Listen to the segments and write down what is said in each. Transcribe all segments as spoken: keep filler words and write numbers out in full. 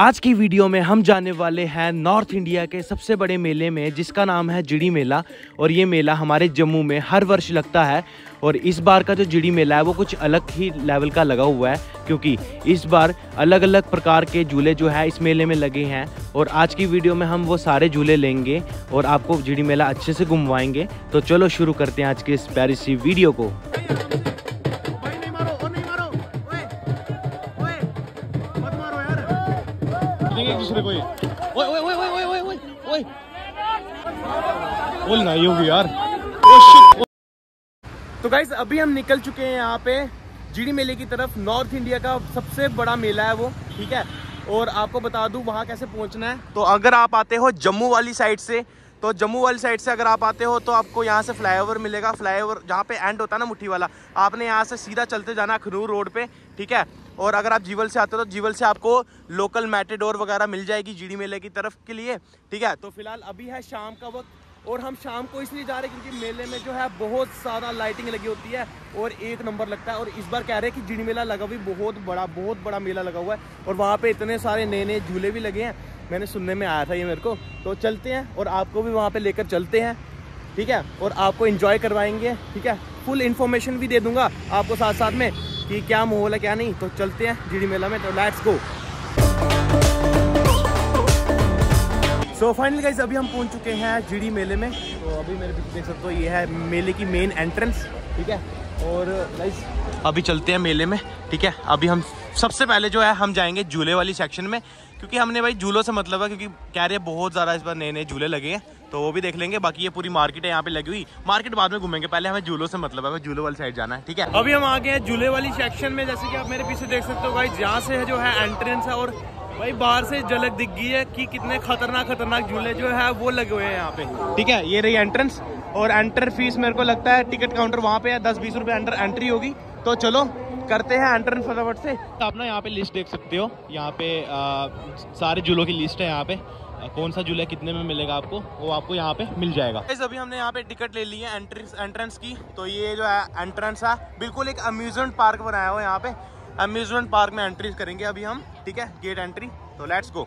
आज की वीडियो में हम जाने वाले हैं नॉर्थ इंडिया के सबसे बड़े मेले में, जिसका नाम है झिरी मेला। और ये मेला हमारे जम्मू में हर वर्ष लगता है और इस बार का जो झिरी मेला है वो कुछ अलग ही लेवल का लगा हुआ है, क्योंकि इस बार अलग अलग प्रकार के झूले जो है इस मेले में लगे हैं। और आज की वीडियो में हम वो सारे झूले लेंगे और आपको झिरी मेला अच्छे से घुमवाएंगे। तो चलो शुरू करते हैं आज की इस प्यारी सी वीडियो को। ओए ओए ओए ओए ओए ओए ओए ओए बोल नहीं होगी यार। तो गाइस अभी हम निकल चुके हैं यहाँ पे झिरी मेले की तरफ। नॉर्थ इंडिया का सबसे बड़ा मेला है वो, ठीक है। और आपको बता दूं वहाँ कैसे पहुँचना है। तो अगर आप आते हो जम्मू वाली साइड से, तो जम्मू वाली साइड से अगर आप आते हो तो आपको यहाँ से फ्लाईओवर मिलेगा। फ्लाईओवर जहाँ पे एंड होता है ना मुट्ठी वाला, आपने यहाँ से सीधा चलते जाना अखनूर रोड पे, ठीक है। और अगर आप जीवल से आते हो तो जीवल से आपको लोकल मैटेडोर वगैरह मिल जाएगी झिरी मेले की तरफ के लिए, ठीक है। तो फिलहाल अभी है शाम का वक्त और हम शाम को इसलिए जा रहे हैं क्योंकि मेले में जो है बहुत ज़्यादा लाइटिंग लगी होती है और एक नंबर लगता है। और इस बार कह रहे हैं कि झिरी मेला लगा भी बहुत बड़ा बहुत बड़ा मेला लगा हुआ है और वहाँ पर इतने सारे नए नए झूले भी लगे हैं, मैंने सुनने में आया था ये मेरे को। तो चलते हैं और आपको भी वहाँ पे लेकर चलते हैं, ठीक है। और आपको एंजॉय करवाएंगे, ठीक है। फुल इन्फॉर्मेशन भी दे दूंगा आपको साथ साथ में कि क्या माहौल है क्या नहीं। तो चलते हैं झिरी मेला में, तो let's go. So finally guys अभी हम पहुँच चुके हैं झिरी मेले में। तो अभी मेरे पीछे देख सकते हो ये है मेले की मेन एंट्रेंस, ठीक है। और गाइस अभी चलते हैं मेले में, ठीक है। अभी हम सबसे पहले जो है हम जाएंगे झूले वाली सेक्शन में, क्योंकि हमने भाई झूलों से मतलब है, क्योंकि कह रहे हैं बहुत ज़्यादा इस बार नए नए झूले लगे हैं, तो वो भी देख लेंगे। बाकी ये पूरी मार्केट है यहाँ पे लगी हुई, मार्केट बाद में घूमेंगे, पहले हमें झूलों से मतलब है, हमें झूलों वाली साइड जाना है, ठीक है। अभी हम आ गए हैं झूले वाली सेक्शन में। जैसे कि आप मेरे पीछे देख सकते हो भाई, जहाँ से जो है एंट्रेंस है और भाई बाहर से झलक दिख गई है कि कितने खतरनाक खतरनाक झूले जो है वो लगे हुए हैं यहाँ पे, ठीक है। ये रही एंट्रेंस और एंटर फीस मेरे को लगता है टिकट काउंटर वहाँ पे है, दस बीस रुपये अंडर एंट्री होगी। तो चलो करते हैं एंट्रेंस फटाफट से। तो आप ना यहाँ पे लिस्ट देख सकते हो, यहाँ पे आ, सारे झूलों की लिस्ट है यहाँ पे, कौन सा झूला कितने में मिलेगा आपको, वो आपको यहाँ पे मिल जाएगा। अभी हमने यहाँ पे टिकट ले ली है एंट्रेंस एंट्रेंस की। तो ये जो है एंट्रेंस है, बिल्कुल एक अम्यूजमेंट पार्क बनाया हुआ है यहाँ पे, अम्यूजमेंट पार्क में एंट्री करेंगे अभी हम, ठीक है, गेट एंट्री। तो लेट्स गो।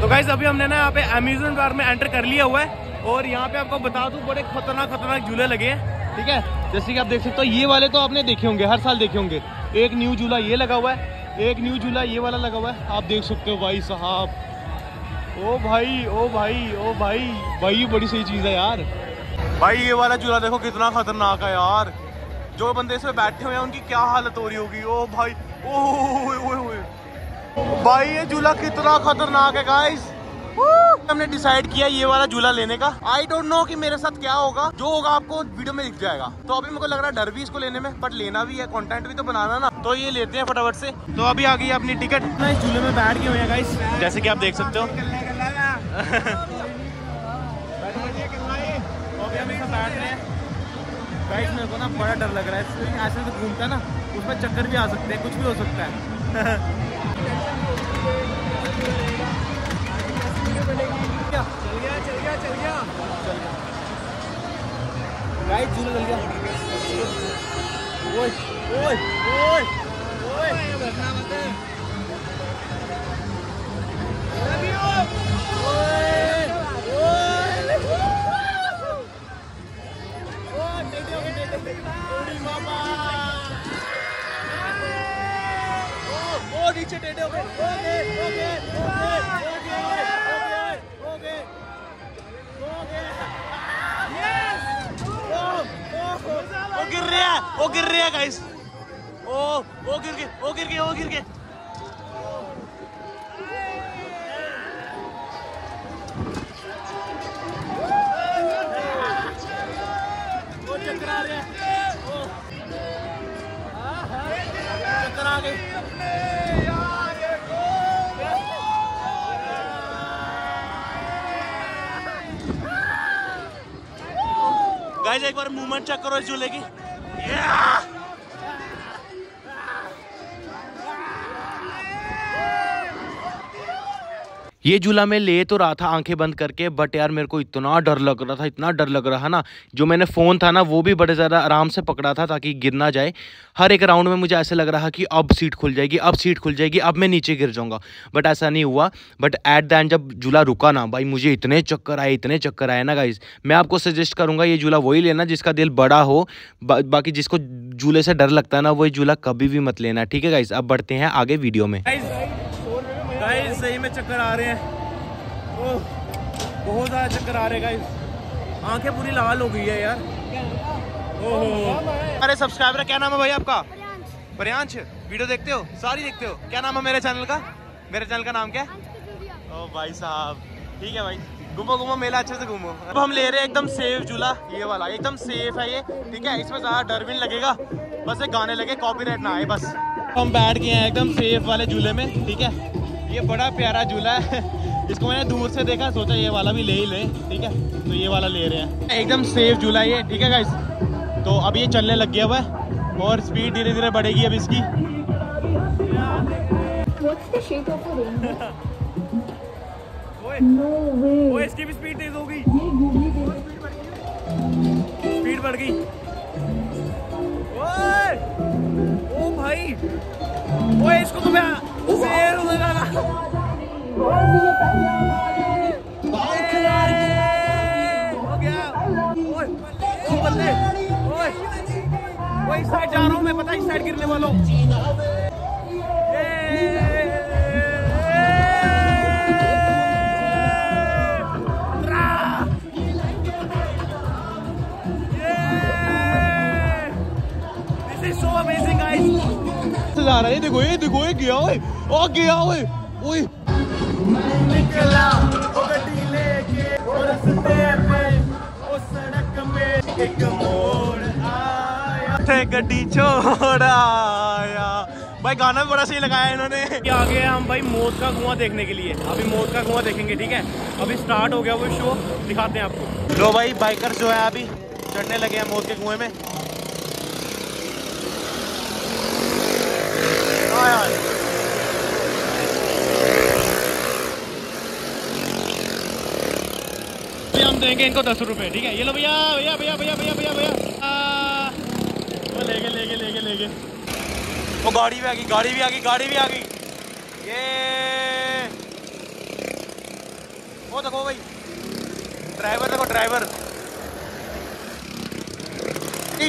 तो गाइस अभी हमने ना यहाँ पे अम्यूजमेंट पार्क में एंटर कर लिया हुआ है और यहाँ पे आपको बता दूं बड़े खतरनाक खतरनाक झूले लगे हैं, ठीक है। जैसे कि आप देख सकते हो ये वाले तो आपने देखे होंगे, हर साल देखे होंगे। एक न्यू झूला ये लगा हुआ है, एक न्यू झूला ये वाला लगा हुआ है, आप देख सकते हो भाई साहब। ओ भाई ओ भाई ओ भाई भाई ये बड़ी सही चीज़ है यार। भाई ये वाला झूला देखो कितना खतरनाक है यार, जो बंदे इसमें बैठे हुए हैं उनकी क्या हालत हो रही होगी। ओ भाई ओ भाई ये झूला कितना खतरनाक है गाइस। हमने डिसाइड किया ये वाला झूला लेने का। आई डोंट नो कि मेरे साथ क्या होगा, जो होगा आपको वीडियो में दिख जाएगा। तो अभी मेरे को लग रहा है डर भी इसको लेने में, बट लेना भी है, कंटेंट भी तो बनाना ना, तो ये लेते हैं फटाफट से। तो अभी आ गई अपनी टिकट, इस झूले में बैठ गए हुए हैं गाइस, जैसे कि आप देख सकते हो। गाइस मेरे को ना बड़ा डर लग रहा है, इसलिए ऐसे तो घूमता है ना, उसमें चक्कर भी आ सकते हैं, कुछ भी हो सकता है। चल गया चल गया चल गया चल गया राइट झूला चल गया। ओए ओए ओए ओए भरना मत है अभी। ओए ओए ओ टेढ़े हो टेढ़े ओड़ी मामा। ओ ओ नीचे टेढ़े हो गए। ओके ओके ओके वो गिर रहे हैं गाइस। ओ वो गिर गए वो गिर गए वो गिर गए। वो चक्कर आ रहे हैं, चक्कर आ गए। गाइस एक बार मूवमेंट चेक करो इस झूले की। Yeah! ये झूला मैं ले तो रहा था आंखें बंद करके, बट यार मेरे को इतना डर लग रहा था, इतना डर लग रहा ना, जो मैंने फ़ोन था ना वो भी बड़े ज़्यादा आराम से पकड़ा था ताकि गिर ना जाए। हर एक राउंड में मुझे ऐसे लग रहा कि अब सीट खुल जाएगी, अब सीट खुल जाएगी, अब मैं नीचे गिर जाऊँगा, बट ऐसा नहीं हुआ। बट एट द एंड जब झूला रुका ना भाई, मुझे इतने चक्कर आए, इतने चक्कर आए ना गाइज़। मैं आपको सजेस्ट करूँगा ये झूला वही लेना जिसका दिल बड़ा हो, बाकी जिसको झूले से डर लगता है ना वही झूला कभी भी मत लेना, ठीक है गाइज़। अब बढ़ते हैं आगे वीडियो में। गाइस सही में चक्कर आ रहे हैं, ओ बहुत ज़्यादा चक्कर आ रहे हैं गाइस, आंखें पूरी लाल हो गई है यार। ओहो अरे सब्सक्राइबर, क्या नाम है भाई आपका? प्रियांश। वीडियो देखते हो? सारी देखते हो? क्या नाम है मेरे चैनल का? मेरे चैनल का नाम क्या है? ओ भाई साहब ठीक है भाई, घूमो घूमो मेला, अच्छे से घूमो। अब हम ले रहे हैं एकदम सेफ झूला, ये वाला एकदम सेफ है ये, ठीक है, इसमें ज़्यादा डर भी नहीं लगेगा, बस एक गाने लगे, कॉपीराइट ना आए बस। हम बैठ गए हैं एकदम सेफ वाले झूले में, ठीक है। ये बड़ा प्यारा झूला है, इसको मैंने दूर से देखा, सोचा ये वाला भी ले ही ले, ठीक है, तो ये वाला ले रहे हैं, एकदम सेफ झूला ये, ठीक है गाइस। तो अब ये चलने लग गया हुआ है और स्पीड धीरे धीरे बढ़ेगी अब इसकी। ओए इसकी भी स्पीड तेज हो गई, स्पीड बढ़ गई। ओए ओ भाई, ओए इसको तो मैं शेर हो जाएगा हो गया। ओए बल्ले, ओए ओए इस साइड जा रहा हूँ मैं, पता है इस साइड गिरने वाला हूँ। This is so amazing guys. जा रहा है, देखो ये देखो ये गया, ओए ओ गया, ओए ओए मैं निकला ओ गड्डी लेके, ओ रास्ते पे ओ सड़क में एक मोड़ आया, थे गड्डी छोड़ आया। भाई गाना भी बड़ा सही लगाया इन्होंने। आ गए हम भाई मौत का कुआं देखने के लिए, अभी मौत का कुआं देखेंगे, ठीक है। अभी स्टार्ट हो गया वो शो, दिखाते हैं आपको। लो भाई बाइकर जो है अभी चढ़ने लगे हैं मौत के कुएं में। हम देंगे इनको दस रुपए, ठीक है। ये लो भैया भैया भैया भैया भैया भैया भैया, लेके लेके लेके लेके वो गाड़ी भी आ गई, गाड़ी भी आ गई, गाड़ी भी आ गई। ये वो देखो भाई ड्राइवर, देखो ड्राइवर,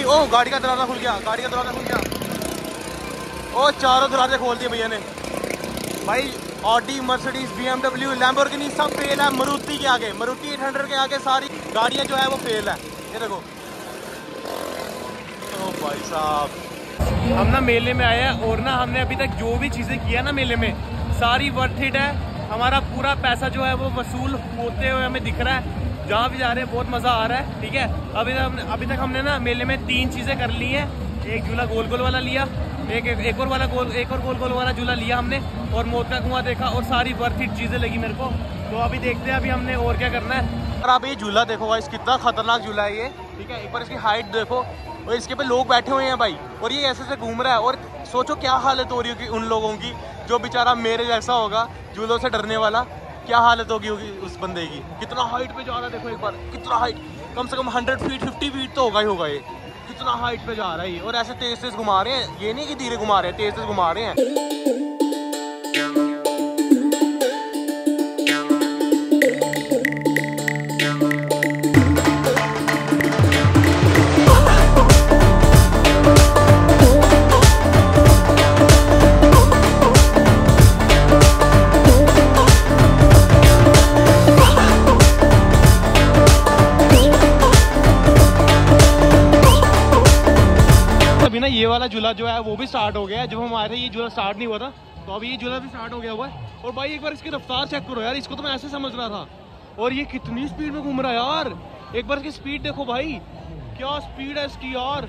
ओ गाड़ी का दरवाजा खुल गया, गाड़ी का दरवाजा खुल गया। ओ चारों दरवाजे खोल दिए भैया ने भाई। ऑडी, मर्सिडीज, बीएमडब्ल्यू, लैम्बोर्गिनी सब फेल है। मारुति के आगे, मारुति आठ सौ के आगे सारी गाड़ियां जो है वो फेल है। ये देखो ओ भाई साहब, हम ना मेले में आए हैं और ना हमने अभी तक जो भी चीज़ें किया ना मेले में सारी वर्थ इट है। हमारा पूरा पैसा जो है वो वसूल होते हुए हमें दिख रहा है। जहाँ भी जा रहे हैं बहुत मज़ा आ रहा है, ठीक है। अभी तक अभी तक हमने ना मेले में तीन चीज़ें कर ली हैं। एक झूला गोल गोल वाला लिया, एक एक, एक और वाला गोल एक और गोल गोल वाला झूला लिया हमने, और मौत का कुआं देखा, और सारी वर्थ इट चीज़ें लगी मेरे को। तो अभी देखते हैं अभी हमने और क्या करना है। और आप ये झूला देखो भाई, कितना खतरनाक झूला है ये, ठीक है। एक बार इसकी हाइट देखो, और इसके पे लोग बैठे हुए हैं भाई, और ये ऐसे से घूम रहा है। और सोचो क्या हालत हो रही होगी उन लोगों की, जो बेचारा मेरे जैसा होगा झूलों से डरने वाला, क्या हालत होगी होगी उस बंदे की। कितना हाइट पर जा रहा है देखो, एक बार कितना हाइट, कम से कम हंड्रेड फीट फिफ्टी फीट तो होगा ही होगा ये। कितना हाइट पे जा रहा है ये, और ऐसे तेज तेज घुमा रहे हैं, ये नहीं कि धीरे घुमा रहे हैं, तेज तेज घुमा रहे हैं। ये वाला झूला जो है वो भी स्टार्ट हो गया है। जब हम आए थे ये झूला स्टार्ट नहीं हुआ था, तो अभी ये झूला भी स्टार्ट हो गया हुआ है। और भाई एक बार इसकी रफ्तार चेक करो यार, इसको तो मैं ऐसे समझ रहा था, और ये कितनी स्पीड में घूम रहा है यार। एक बार इसकी स्पीड देखो भाई, क्या स्पीड है इसकी यार,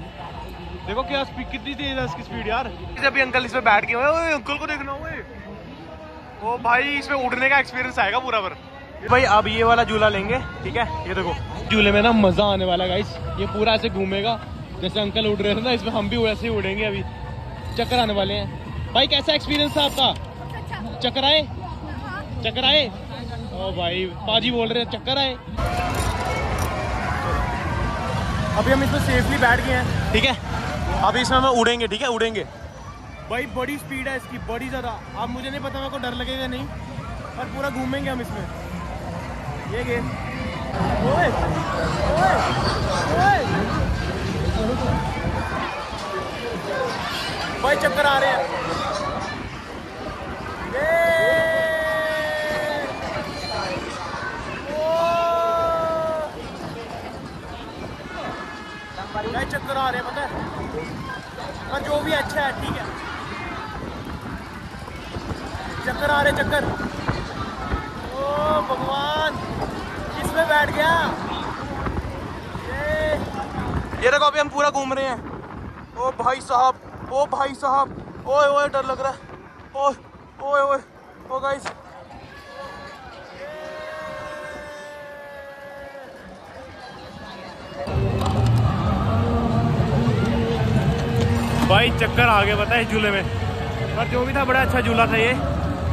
देखो क्या स्पीड, कितनी तेज है इसकी स्पीड यार। अभी अंकल इसमें बैठ के, अंकल को देखना हुआ, ओ भाई इसमें उड़ने का एक्सपीरियंस आएगा पूरा। पर भाई अब ये वाला झूला लेंगे, ठीक है। ये देखो झूले में ना मजा आने वाला गाइस, ये पूरा ऐसे घूमेगा, जैसे अंकल उड़ रहे थे ना इसमें हम भी वैसे ही उड़ेंगे। अभी चक्कर आने वाले हैं भाई। कैसा एक्सपीरियंस था आपका? चक्कर आए? चक्कर आए? ओ भाई पाजी बोल रहे हैं चक्कर आए। अभी हम इसमें सेफली बैठ गए हैं, ठीक है। अभी इसमें हम उड़ेंगे, ठीक है, उड़ेंगे। भाई बड़ी स्पीड है इसकी, बड़ी ज़्यादा। अब मुझे नहीं पता मेरे को डर लगेगा नहीं, पर पूरा घूमेंगे हम इसमें। ये गेम ओए ओए ओए भाई चक्कर आ रहे हैं। भाई चक्कर आ रहे हैं, पता है, पर जो भी अच्छा है, ठीक है। चक्कर आ रहे, चक्कर। ओ भगवान, किसमें बैठ गया ये? ये देखो अभी हम पूरा घूम रहे हैं। ओ भाई साहब, ओ भाई साहब, ओए ओए डर लग रहा है। ओए ओए ओए ओ गाइस, भाई चक्कर आ गए, पता है, झूले में। पर जो भी था बड़ा अच्छा झूला था ये।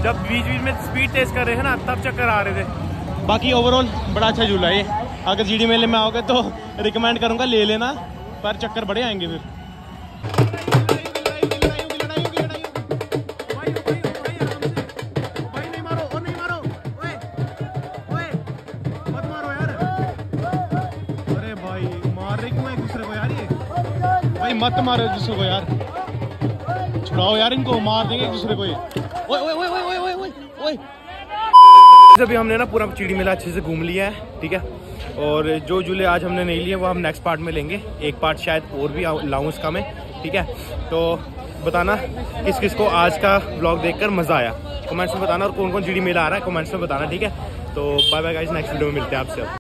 जब बीच बीच में स्पीड टेस्ट कर रहे थे ना, तब चक्कर आ रहे थे। बाकी ओवरऑल बड़ा अच्छा झूला है ये। अगर झिरी मेले में आओगे तो रिकमेंड करूँगा, ले लेना, पर चक्कर बड़े आएंगे फिर। मत मारो एक दूसरे को यार, छुड़ाओ यार इनको, मार देंगे एक दूसरे को ये। ओए ओए ओए ओए ओए ओए ओए। जब हमने ना पूरा झिरी मेला अच्छे से घूम लिया है, ठीक है। और जो झूले आज हमने नहीं लिए वो हम नेक्स्ट पार्ट में लेंगे। एक पार्ट शायद और भी लाऊं उसका मैं, ठीक है। तो बताना किस किस को आज का ब्लॉग देखकर मज़ा आया, कमेंट्स में बताना। और कौन कौन झिरी मेला आ रहा है कमेंट्स में बताना, ठीक है। तो bye bye guys, next video में मिलते हैं आपसे।